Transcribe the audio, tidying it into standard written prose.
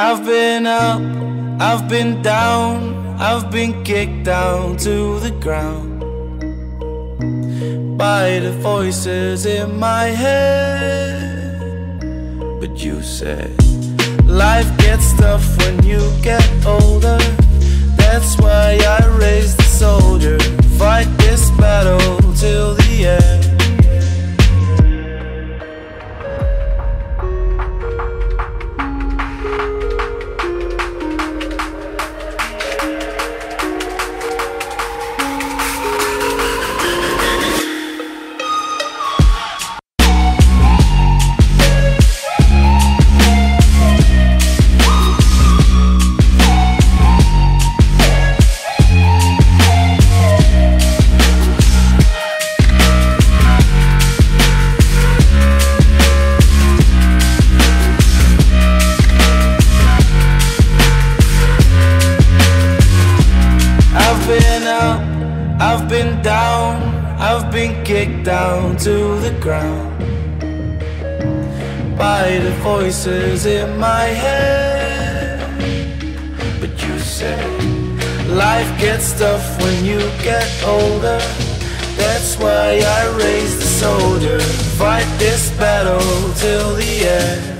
I've been up, I've been down, I've been kicked down to the ground by the voices in my head. But you said life gets tough when you get older. That's why I raised a soldier, fight this battle till the end. I've been down, I've been kicked down to the ground by the voices in my head. But you said life gets tough when you get older. That's why I raised a soldier, fight this battle till the end.